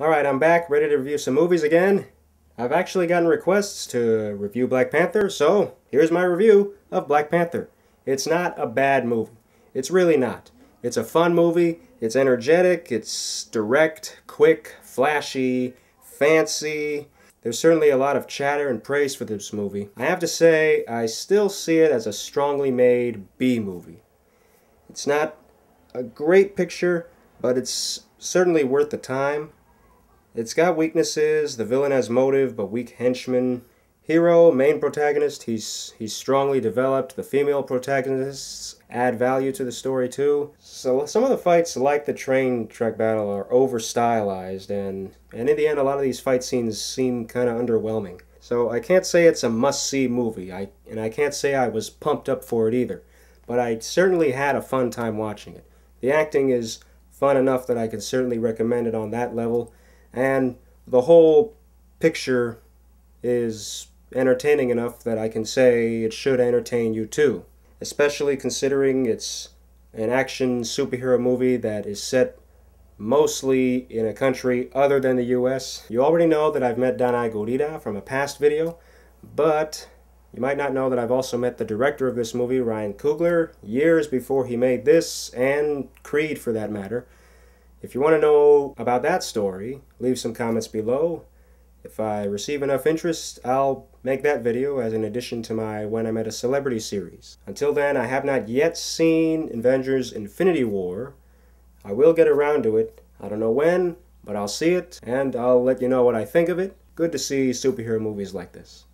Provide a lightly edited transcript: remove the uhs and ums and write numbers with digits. Alright, I'm back, ready to review some movies again. I've actually gotten requests to review Black Panther, so here's my review of Black Panther. It's not a bad movie. It's really not. It's a fun movie, it's energetic, it's direct, quick, flashy, fancy. There's certainly a lot of chatter and praise for this movie. I have to say, I still see it as a strongly made B movie. It's not a great picture, but it's certainly worth the time. It's got weaknesses, the villain has motive, but weak henchmen. Hero, main protagonist, he's strongly developed. The female protagonists add value to the story too. So some of the fights, like the train track battle, are over-stylized, and in the end a lot of these fight scenes seem kind of underwhelming. So I can't say it's a must-see movie, and I can't say I was pumped up for it either. But I certainly had a fun time watching it. The acting is fun enough that I can certainly recommend it on that level. And the whole picture is entertaining enough that I can say it should entertain you too. Especially considering it's an action superhero movie that is set mostly in a country other than the US. You already know that I've met Danai Gurira from a past video, but you might not know that I've also met the director of this movie, Ryan Coogler, years before he made this, and Creed for that matter. If you want to know about that story, leave some comments below. If I receive enough interest, I'll make that video as an addition to my When I Met a Celebrity series. Until then, I have not yet seen Avengers Infinity War. I will get around to it. I don't know when, but I'll see it, and I'll let you know what I think of it. Good to see superhero movies like this.